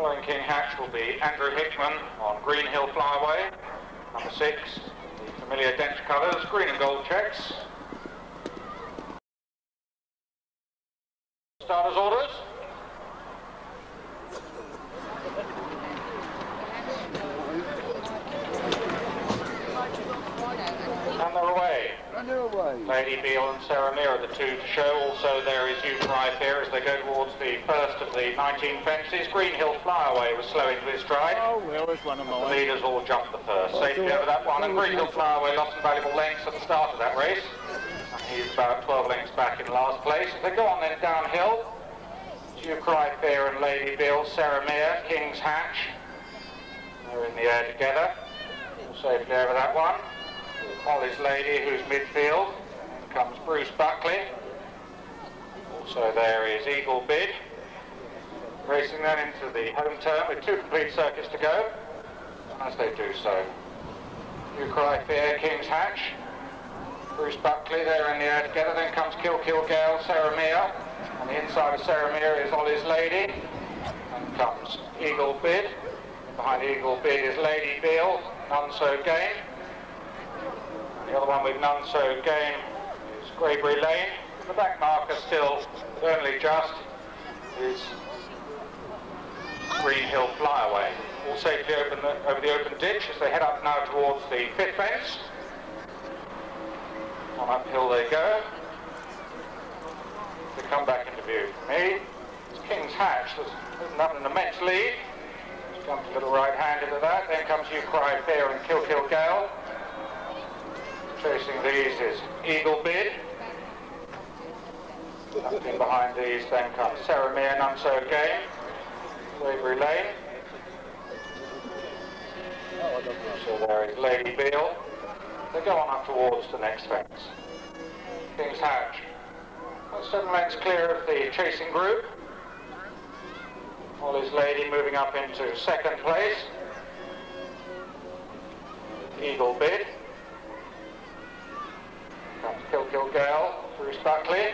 following King Hatch will be Andrew Hickman on Greenhill Fly Away, number 6, the familiar dense colours, green and gold checks. Starters orders. And they're away. Lady Beale and Sarah Mere are the two to show. Also there is You Cry Fear as they go towards the first of the 19 fences. Greenhill Fly Away was slow into his stride. Oh, well, it's one of mine. The leaders all jumped the first. Safety over that one. And Greenhill Fly Away lost some valuable lengths at the start of that race. And he's about 12 lengths back in last place. As they go on then downhill, You Cry Fear and Lady Beale, Sarah Mere, King's Hatch. They're in the air together. Safety over that one. Ollie's Lady, who's midfield, comes Bruce Buckley. Also there is Eagle Bid. Racing then into the home turn with two complete circuits to go. As they do so, You Cry Fear, King's Hatch, Bruce Buckley, they're in the air together. Then comes Kilkil Gale, Sarah Mere. On the inside of Sarah Mere is Ollie's Lady. And comes Eagle Bid. Behind Eagle Bid is Lady Beale, None So Game. The other one with None So Game is Bravery Lane. The back marker still, only just, is Greenhill Fly Away. All safely over the open ditch as they head up now towards the fifth fence. On uphill they go. They come back into view for me. It's King's Hatch that's risen up an immense lead. Just jumped a little right-handed at that. Then comes You Cry Fear and Kilkil Gale. Chasing these is Eagle Bid. Up in behind these then comes Sarah Mere, None So Game, Bravery Lane. So there is Lady Beale. They go on up towards the next fence. King's Hatch. That's 7 lengths clear of the chasing group. Ollie's Lady moving up into second place. Eagle Bid. Comes Kilkil Gale, Bruce Buckley.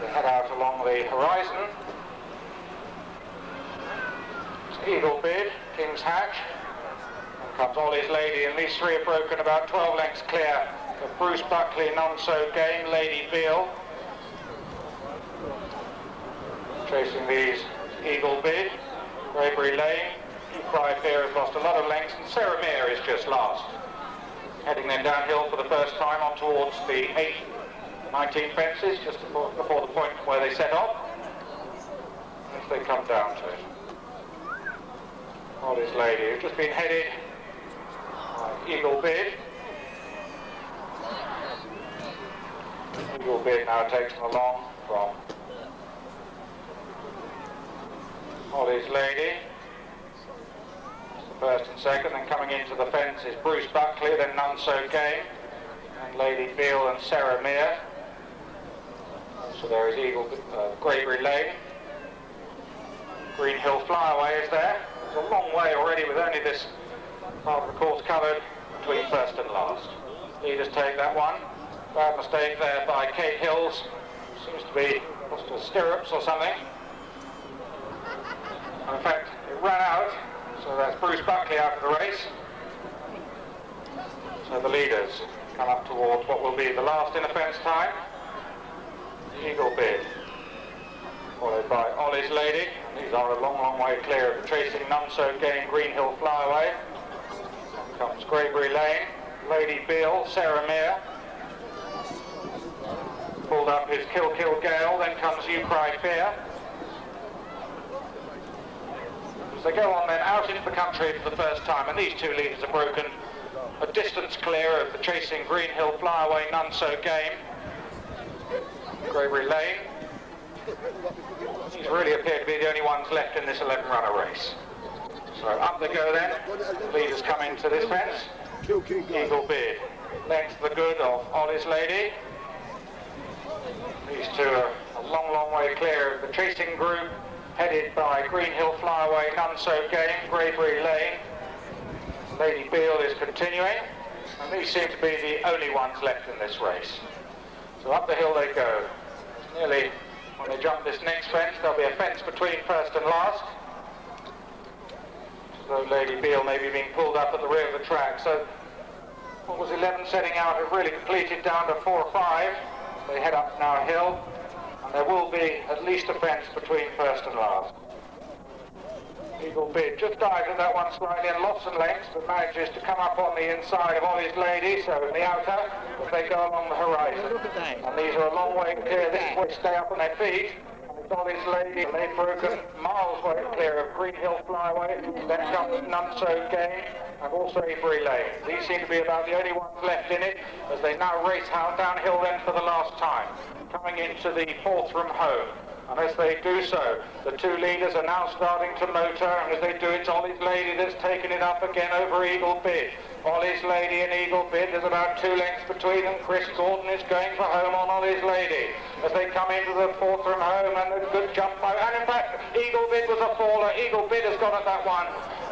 They head out along the horizon. It's Eagle Bid, King's Hatch. And comes Ollie's Lady, and these three are broken about 12 lengths clear of Bruce Buckley, None So Game, Lady Beale. Chasing these, Eagle Bid, Raybury Lane. You Cry Fear has lost a lot of lengths, and Sarah Mere is just last. Heading then downhill for the first time on towards the 19 fences, just before the point where they set off, as they come down to it. Ollie's Lady, who's just been headed by Eagle Bid. Eagle Bid now takes them along from Ollie's Lady. First and second, then coming into the fence is Bruce Buckley, then None So Game, and Lady Beale and Sarah Mere. So there is Eagle Greybury Lane. Greenhill Flyaway is there. It's a long way already with only this part of the course covered between first and last. Leaders take that one. Bad mistake there by Kate Hills. Seems to be lost her stirrups or something. And in fact, it ran out. So that's Bruce Buckley out of the race. So the leaders come up towards what will be the last in offence time. Eagle Bid, followed by Ollie's Lady. These are a long, long way clear of the chasing None So Game, Greenhill Fly Away. Comes Greybury Lane, Lady Beale, Sarah Mere. Pulled up is Kilkil Gale, then comes You Cry Fear. They go on then out into the country for the first time, and these two leaders are broken a distance clear of the chasing Greenhill Fly Away, None So Game, Greybury Lane. These really appear to be the only ones left in this 11-runner race. So up they go then. The leaders come into this fence. Eagle Bid, length to the good of Ollie's Lady. These two are a long, long way clear of the chasing group, headed by Greenhill Fly Away, None So Game, Greybury Lane. Lady Beale is continuing, and these seem to be the only ones left in this race. So up the hill they go. It's nearly When they jump this next fence, there'll be a fence between first and last. So Lady Beale may be being pulled up at the rear of the track. So what was 11 setting out have really completed down to 4 or 5. They head up now a hill, and there will be at least a fence between first and last. Eagle Bid just dived at that one slightly and lost some length, but manages to come up on the inside of Ollie's Lady, so in the outer, they go along the horizon. And these are a long way clear this way, stay up on their feet. It's Ollie's Lady, and they've broken miles way clear of Greenhill Fly Away. Then comes None So Game, and also Raybury Lane. These seem to be about the only ones left in it, as they now race downhill then for the last time, coming into the fourth from home. And as they do so, the two leaders are now starting to motor, and as they do, it's Ollie's Lady that's taken it up again over Eagle Bid. Ollie's Lady and Eagle Bid, there's about 2 lengths between them. Chris Gordon is going for home on Ollie's Lady. As they come into the fourth from home, and a good jump by, and in fact, Eagle Bid was a faller. Eagle Bid has got at that one.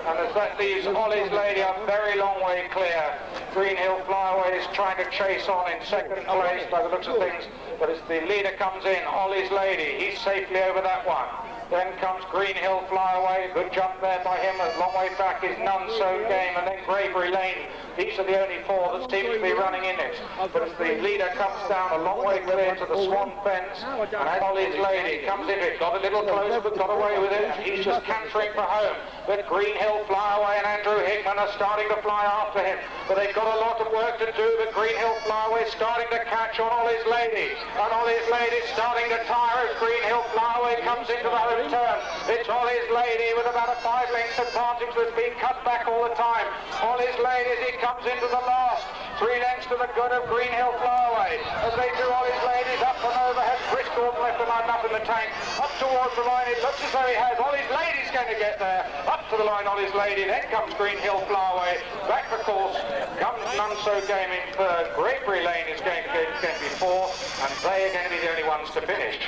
And as that leaves Ollie's Lady a very long way clear. Greenhill Fly Away is trying to chase on in second place by the looks of things. But as the leader comes in, Ollie's Lady, he's safely over that one. Then comes Greenhill Fly Away, good jump there by him. A long way back is None So Game, and then Bravery Lane. These are the only 4 that seem to be running in it. But as the leader comes down a long way clear to the swan fence, and Ollie's Lady comes into it, got a little closer but got away with it, and he's just cantering for home. But Greenhill Fly Away and Andrew Hickman are starting to fly after him. But they've got a lot of work to do, but Greenhill Fly Away is starting to catch on Ollie's Lady. And Ollie's Lady is starting to tire as Greenhill Fly Away comes into the home turn. It's Ollie's Lady with about a 5 lengths advantage that's been cut back all the time. Ollie's Lady, as he comes into the last, 3 lengths to the good of Greenhill Fly Away. As they do, Ollie's Lady's up and overhead. Chris Gordon left the line up in the tank. Up towards the line, it looks as though he has. Ollie's Lady's going to get there. Up to the line, Ollie's Lady. Then comes Greenhill Fly Away. Back the course. Comes None So Game in third. Bravery Lane is going to be 4. And they are going to be the only ones to finish.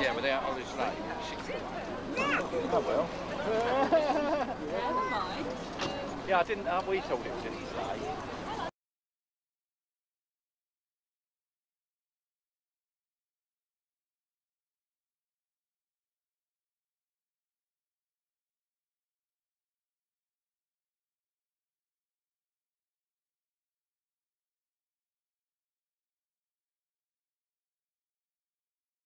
Yeah, but they are Ollie's Lady. Oh well. Never mind. Yeah, I didn't. We told it was in the late.